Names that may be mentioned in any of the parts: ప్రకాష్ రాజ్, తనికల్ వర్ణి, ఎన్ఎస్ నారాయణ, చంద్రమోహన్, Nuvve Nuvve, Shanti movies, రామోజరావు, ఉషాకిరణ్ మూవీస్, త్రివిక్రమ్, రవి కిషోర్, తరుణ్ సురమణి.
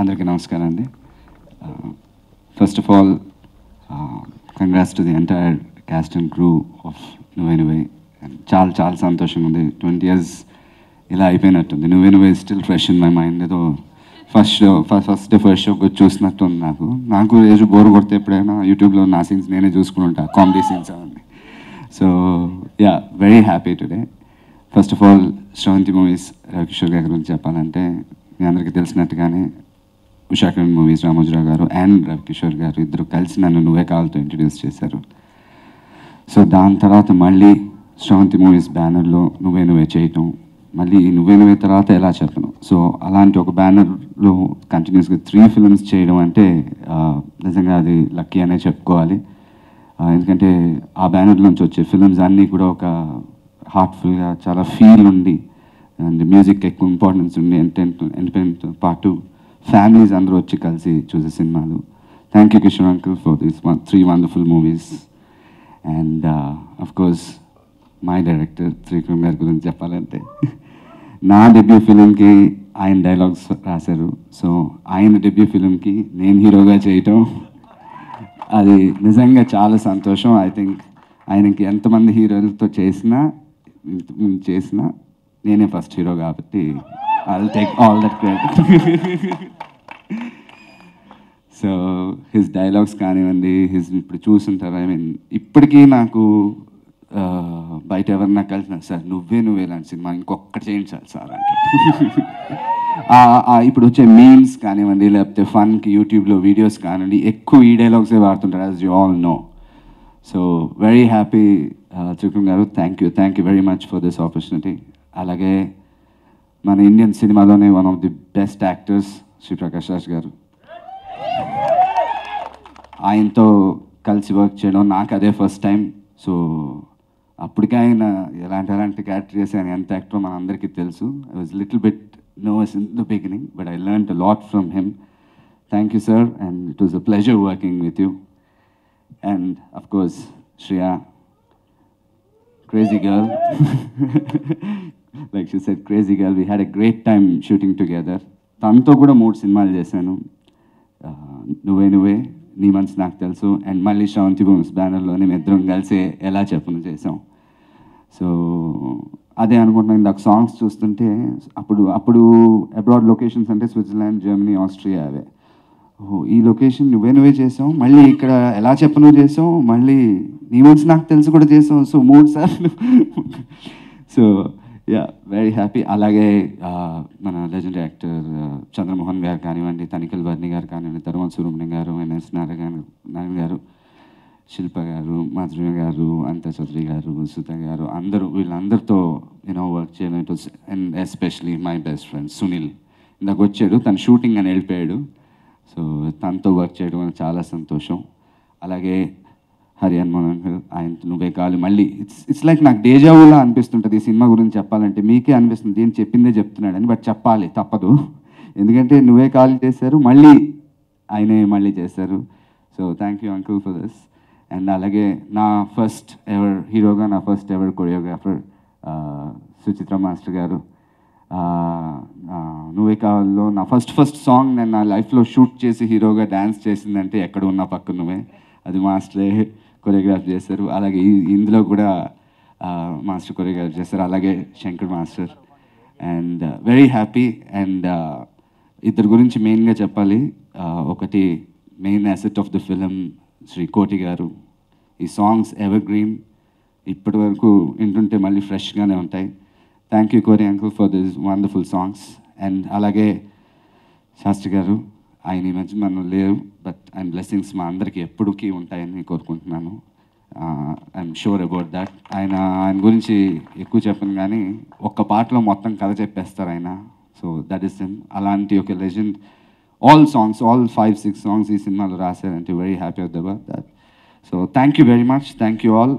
అందరికీ నమస్కారం అండి. First of all congrats to the entire cast and crew of Nuvve Nuvve. చాలా చాలా సంతోషంగా ఉంది, 20 years ఇలా అయిపోయినట్టుంది. Nuvve Nuvve still fresh in my mind. ఏదో ఫస్ట్ డే ఒకటి చూసినట్టుంది. నాకు రోజు బోర్ కొడితే ఎప్పుడైనా యూట్యూబ్లో నా సీన్స్ నేనే చూసుకుని ఉంటాను, కామెడీ సీన్స్ అవన్నీ. So yeah, very happy today. First of all Shanti movies రవి కిషోర్ గారి గురించి చెప్పాలంటే మీ అందరికీ తెలిసినట్టుగానే ఉషాకిరణ్ మూవీస్ రామోజరావు గారు అండ్ రవి కిషోర్ గారు ఇద్దరు కలిసి నన్ను నువ్వే కావాలతో ఇంట్రడ్యూస్ చేశారు. సో దాని తర్వాత మళ్ళీ శాంతి మూవీస్ బ్యానర్లో నువ్వే నువ్వే చేయటం, మళ్ళీ నువ్వే నువ్వే తర్వాత ఎలా చెప్పను. సో అలాంటి ఒక బ్యానర్లో కంటిన్యూస్గా 3 films చేయడం అంటే నిజంగా అది లక్కీ అనే చెప్పుకోవాలి. ఎందుకంటే ఆ బ్యానర్ నుంచి వచ్చే ఫిల్మ్స్ అన్నీ కూడా ఒక హార్ట్ఫుల్గా చాలా ఫీల్ ఉండి, అండ్ మ్యూజిక్ ఎక్కువ ఇంపార్టెన్స్ ఉండి, ఎంటర్టైన్మెంట్తో పాటు ఫ్యామిలీస్ అందరూ వచ్చి కలిసి చూసే సినిమాలు. Thank you Krishna uncle for these 3 wonderful movies. And of course my director త్రివిక్రమ్ గారి గురించి చెప్పాలంటే నా డెబ్యూ ఫిలింకి ఆయన డైలాగ్స్ రాశారు. సో ఆయన డెబ్యూ ఫిలింకి నేను హీరోగా చేయటం అది నిజంగా చాలా సంతోషం. ఐ థింక్ ఆయనకి ఎంతమంది హీరోలతో చేసినా నేనే ఫస్ట్ హీరో కాబట్టి I'll take all that credit. So his dialogues కానివ్వండి, హిస్ ఇప్పుడు చూస్తుంటారు. ఐ మీన్ ఇప్పటికీ నాకు బయట ఎవరన్నా కలిసినారు, సార్ నువ్వే నువ్వే ఇలాంటి సినిమా ఇంకొకటి చేయండి సార్ సార్ అంటే ఇప్పుడు వచ్చే మీమ్స్ కానివ్వండి, లేకపోతే ఫన్కి యూట్యూబ్లో వీడియోస్ కానివ్వండి, ఎక్కువ ఈ డైలాగ్సే వాడుతుంటారు, as you all know. So very happy త్రివిక్రమ్ గారు, thank you very much for this opportunity. అలాగే మన ఇండియన్ సినిమాలోనే 1 of the best actors Shri Prakash గారు, ఆయనతో కలిసి వర్క్ చేయడం నాకు అదే ఫస్ట్ టైం. సో అప్పటికే ఆయన ఎలాంటి క్యారెక్టర్ చేసి ఆయన ఎంత యాక్టరో మన అందరికీ తెలుసు. I was little bit nervous in the beginning but I learned a lot from him. Thank you sir, and it was a pleasure working with you. And of course Shriya, crazy girl like she said, crazy girl, we had a great time shooting together. Tanto kuda 3 cinemalu chesanu, Nuvve Nuvve, Nee Mans Naaku Telusu and malli Shanti Movies banner lo nem iddaram kalise ela cheppunu chesam. So ade anukuntunna inda songs chustunte appudu abroad locations ante Switzerland, Germany, Austria ave. ఓహో, ఈ location నువ్వే నువ్వే చేసావు, మళ్ళీ ఇక్కడ ఎలా చెప్పను చేసావు, మళ్ళీ నీ మూడ్స్ నాకు తెలుసు కూడా చేసావు. సో 3 సార్లు. So yeah, very happy. అలాగే మన లెజెండరీ యాక్టర్ చంద్రమోహన్ గారు కానివ్వండి, తనికల్ వర్ణి గారు కానివ్వండి, తరుణ్ సురమణి గారు, ఎన్ఎస్ నారాయణ గారు, శిల్ప గారు, మాధురి గారు, అంత చౌదరి గారు, సుత గారు, అందరూ వీళ్ళందరితో యూనో వర్క్ చేయడం. It was and especially my best friend Sunil, ఇందాక వచ్చాడు, తను షూటింగ్ అని వెళ్ళిపోయాడు. సో తనతో వర్క్ చేయడం అనేది చాలా సంతోషం. అలాగే హరియన్ మోహన్, ఆయన నువ్వే కావాలి మళ్ళీ ఇట్స్ లైక్ నాకు డేజావులా అనిపిస్తుంటుంది. ఈ సినిమా గురించి చెప్పాలంటే మీకే అనిపిస్తుంది ఏం చెప్పిందే చెప్తున్నాడని, బట్ చెప్పాలి తప్పదు, ఎందుకంటే నువ్వే కాల్ చేశారు, మళ్ళీ ఆయనే మళ్ళీ చేశారు. So thank you uncle for this. And అలాగే నా ఫస్ట్ ఎవర్ హీరోగా కొరియోగ్రాఫర్ సుచిత్ర మాస్టర్ గారు, నువ్వే కావాలో నా ఫస్ట్ సాంగ్ నేను నా లైఫ్లో షూట్ చేసి హీరోగా డ్యాన్స్ చేసిందంటే ఎక్కడ ఉన్నా పక్క నువ్వే, అది మాస్టరే కొరియోగ్రాఫ్ చేశారు. అలాగే ఇందులో కూడా మాస్టర్ కొరియోగ్రాఫ్ చేశారు, అలాగే Shankar master. And very happy. And ఇద్దరు గురించి మెయిన్గా చెప్పాలి. ఒకటి main asset of the film Shri Koti గారు. ఈ సాంగ్స్ ఎవర్ గ్రీన్, ఇప్పటి వరకు వింటుంటే మళ్ళీ ఫ్రెష్గానే ఉంటాయి. Thank you Koti uncle for this wonderful songs. And అలాగే శాస్త్రి గారు, ఆయన ఈ మధ్య మనం లేవు, బట్ ఆయన బ్లెస్సింగ్స్ మా అందరికీ ఎప్పటికీ ఉంటాయని కోరుకుంటున్నాను. I'm sure about that. ఆయన గురించి ఎక్కువ చెప్పను కానీ ఒక్క పాటలో మొత్తం కథ చెప్పేస్తారు ఆయన. So that is him. అలాంటి ఒక లెజెండ్ ఆల్ 5-6 songs ఈ సినిమాలో రాశారంటే very happy about that. So thank you very much, thank you all.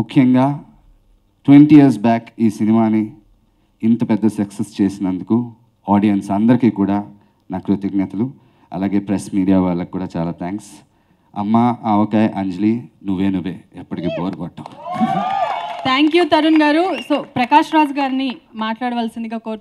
ముఖ్యంగా 20 years back ఈ సినిమాని ఇంత పెద్ద సక్సెస్ చేసినందుకు ఆడియన్స్ అందరికీ కూడా నా కృతజ్ఞతలు. అలాగే ప్రెస్ మీడియా వాళ్ళకి కూడా చాలా థ్యాంక్స్. అమ్మ, ఆవకాయ, అంజలి, నువ్వే నువ్వే ఎప్పటికీ bore Kottam. Thank you Tarun గారు. సో ప్రకాష్ రాజ్ గారిని మాట్లాడవలసిందిగా కోరుతున్నాను.